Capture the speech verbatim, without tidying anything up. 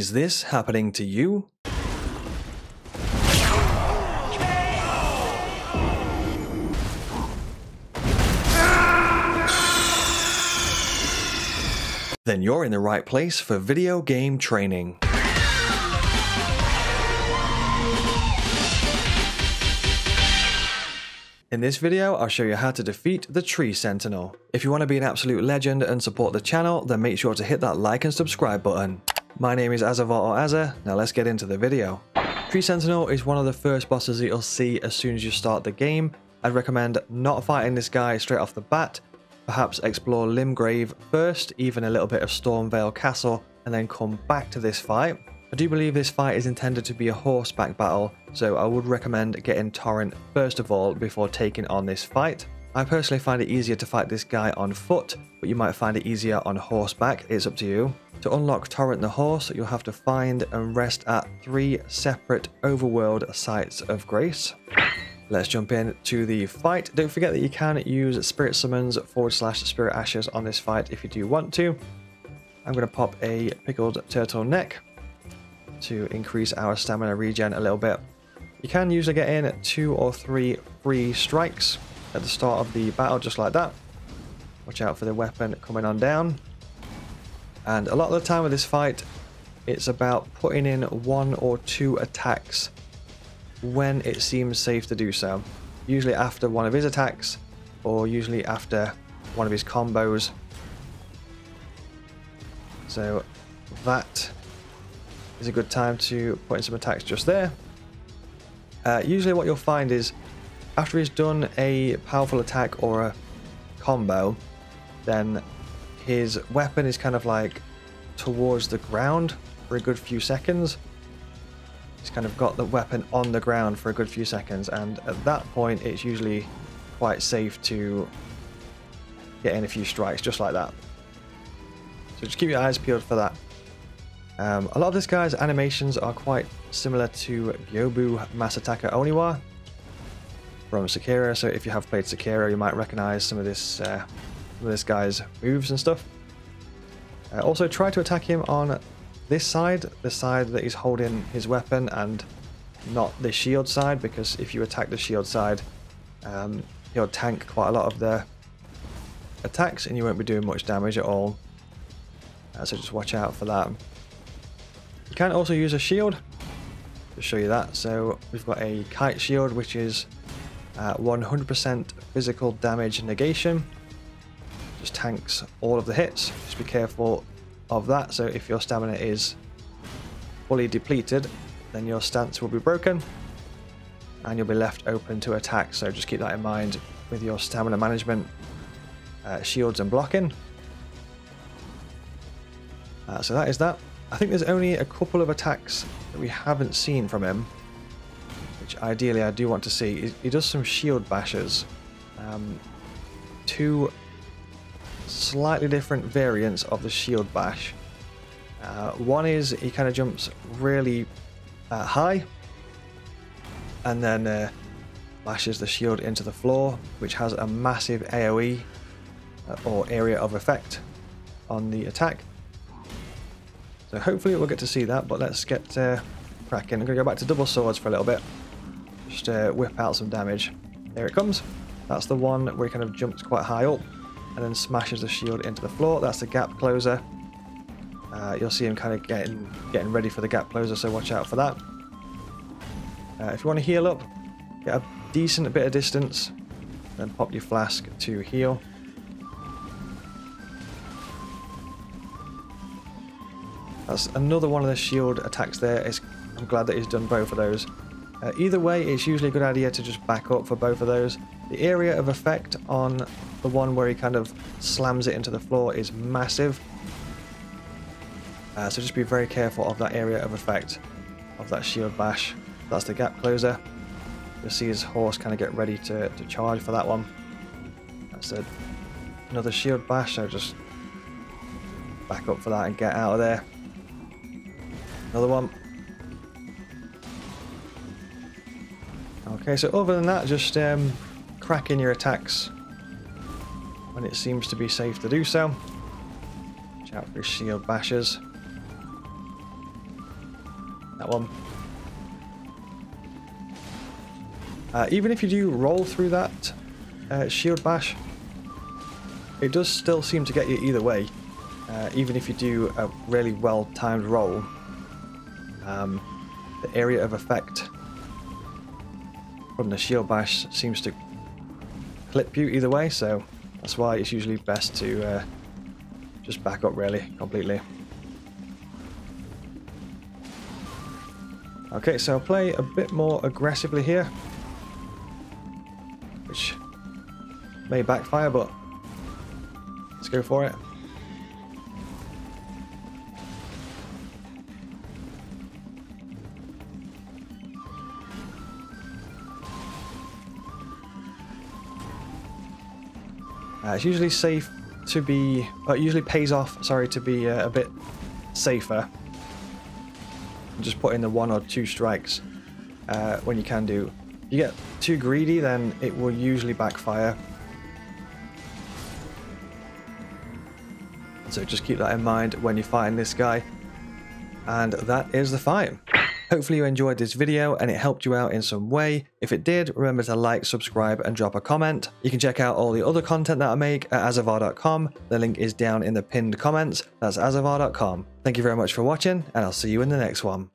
Is this happening to you? Then you're in the right place for video game training. In this video, I'll show you how to defeat the Tree Sentinel. If you want to be an absolute legend and support the channel, then make sure to hit that like and subscribe button. My name is Azzavhar or Azza, now let's get into the video. Tree Sentinel is one of the first bosses that you'll see as soon as you start the game. I'd recommend not fighting this guy straight off the bat. Perhaps explore Limgrave first, even a little bit of Stormveil Castle, and then come back to this fight. I do believe this fight is intended to be a horseback battle, so I would recommend getting Torrent first of all before taking on this fight. I personally find it easier to fight this guy on foot, but you might find it easier on horseback, it's up to you. To unlock Torrent the Horse, you'll have to find and rest at three separate overworld sites of grace. Let's jump in to the fight. Don't forget that you can use Spirit Summons forward slash Spirit Ashes on this fight if you do want to. I'm going to pop a pickled turtleneck to increase our stamina regen a little bit. You can usually get in two or three free strikes at the start of the battle, just like that. Watch out for the weapon coming on down. And a lot of the time with this fight, it's about putting in one or two attacks when it seems safe to do so. Usually after one of his attacks, or usually after one of his combos. So that is a good time to put in some attacks just there. Uh, usually what you'll find is after he's done a powerful attack or a combo, then his weapon is kind of like towards the ground for a good few seconds. He's kind of got the weapon on the ground for a good few seconds, and at that point it's usually quite safe to get in a few strikes just like that. So just keep your eyes peeled for that. Um, a lot of this guy's animations are quite similar to Gyoubu Masataka Oniwa from Sekiro, so if you have played Sekiro you might recognize some of this, uh, some of this guy's moves and stuff. Uh, also try to attack him on this side, the side that he's holding his weapon, and not the shield side, because if you attack the shield side um, he'll tank quite a lot of the attacks and you won't be doing much damage at all. Uh, so just watch out for that. You can also use a shield, to show you that. So we've got a kite shield, which is one hundred percent uh, physical damage negation. Just tanks all of the hits. Just be careful of that. So if your stamina is fully depleted, then your stance will be broken and you'll be left open to attack. So just keep that in mind with your stamina management, uh, shields and blocking. Uh, so that is that. I think there's only a couple of attacks that we haven't seen from him, which ideally I do want to see. He does some shield bashes. Um, two slightly different variants of the shield bash. Uh, one is he kind of jumps really uh, high and then uh, bashes the shield into the floor, which has a massive AoE uh, or area of effect on the attack. So hopefully we'll get to see that, but let's get uh, cracking. I'm going to go back to double swords for a little bit. Just uh, whip out some damage. There it comes. That's the one where he kind of jumps quite high up and then smashes the shield into the floor. That's the gap closer. Uh, you'll see him kind of getting, getting ready for the gap closer, so watch out for that. Uh, if you want to heal up, get a decent bit of distance, then pop your flask to heal. That's another one of the shield attacks there. It's, I'm glad that he's done both of those. Uh, either way, it's usually a good idea to just back up for both of those. The area of effect on the one where he kind of slams it into the floor is massive. Uh, so just be very careful of that area of effect of that shield bash. That's the gap closer. You'll see his horse kind of get ready to, to charge for that one. That's a, another shield bash, so just back up for that and get out of there. Another one. Okay, so other than that, just um, crack in your attacks when it seems to be safe to do so. Watch out for shield bashes. That one. Uh, even if you do roll through that uh, shield bash, it does still seem to get you either way. Uh, even if you do a really well-timed roll, um, the area of effect from the shield bash seems to clip you either way, so that's why it's usually best to uh, just back up really completely. Okay, so I'll play a bit more aggressively here, which may backfire, but let's go for it. Uh, it's usually safe to be, uh, it usually pays off, sorry, to be uh, a bit safer. Just put in the one or two strikes uh, when you can do. If you get too greedy, then it will usually backfire. So just keep that in mind when you're fighting this guy. And that is the fight. Hopefully you enjoyed this video and it helped you out in some way. If it did, remember to like, subscribe and drop a comment. You can check out all the other content that I make at azzavhar dot com. The link is down in the pinned comments. That's azzavhar dot com. Thank you very much for watching, and I'll see you in the next one.